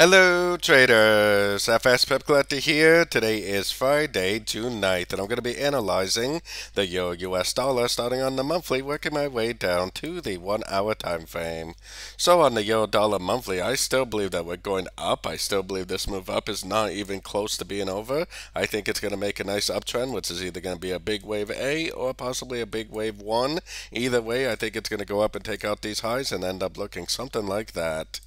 Hello traders, FX Pip Collector here. Today is Friday, June 9th, and I'm going to be analyzing the Euro-US dollar starting on the monthly, working my way down to the 1 hour time frame. So on the Euro dollar monthly, I still believe that we're going up. I still believe this move up is not even close to being over. I think it's going to make a nice uptrend, which is either going to be a big wave A or possibly a big wave 1. Either way, I think it's going to go up and take out these highs and end up looking something like that.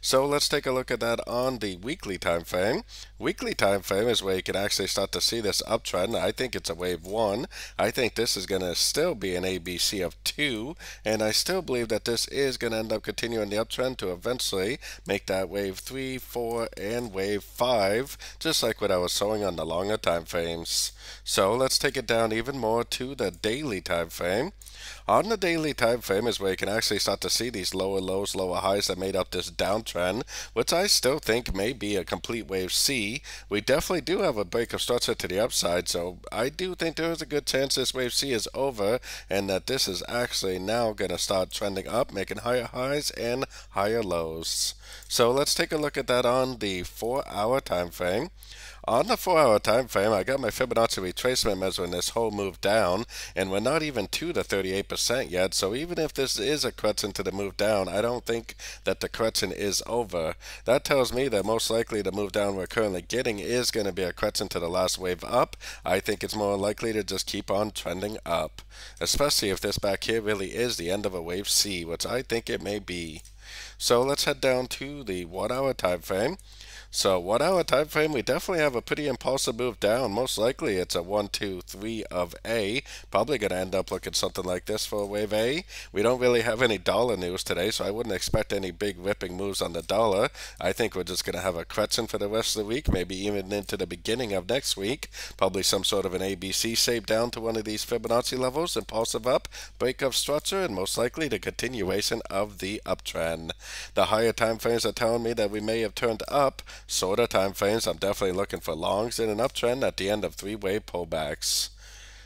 So let's take a look at that on the weekly time frame. Weekly time frame is where you can actually start to see this uptrend. I think it's a wave 1. I think this is going to still be an ABC of 2, and I still believe that this is going to end up continuing the uptrend to eventually make that wave 3, 4, and wave 5, just like what I was showing on the longer time frames. So let's take it down even more to the daily time frame. On the daily time frame is where you can actually start to see these lower lows, lower highs that made up this downtrend, which I still think may be a complete wave C. We definitely do have a break of structure to the upside, so I do think there is a good chance this wave C is over and that this is actually now going to start trending up, making higher highs and higher lows. So let's take a look at that on the 4 hour time frame. On the 4 hour time frame, I got my Fibonacci retracement measuring this whole move down, and we're not even to the 38% yet, so even if this is a correction to the move down, I don't think that the correction is over. That tells me that most likely the move down we're currently getting is going to be a correction to the last wave up. I think it's more likely to just keep on trending up, especially if this back here really is the end of a wave C, which I think it may be. So let's head down to the 1 hour time frame. So 1 hour time frame, we definitely have a pretty impulsive move down. Most likely it's a 1, 2, 3 of A. Probably going to end up looking something like this for a wave A. We don't really have any dollar news today, so I wouldn't expect any big ripping moves on the dollar. I think we're just going to have a correction for the rest of the week, maybe even into the beginning of next week. Probably some sort of an ABC shape down to one of these Fibonacci levels, impulsive up, break of structure, and most likely the continuation of the uptrend. The higher time frames are telling me that we may have turned up. Shorter time frames, I'm definitely looking for longs in an uptrend at the end of three-way pullbacks.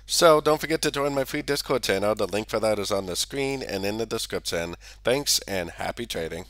So don't forget to join my free Discord channel. The link for that is on the screen and in the description. Thanks and happy trading.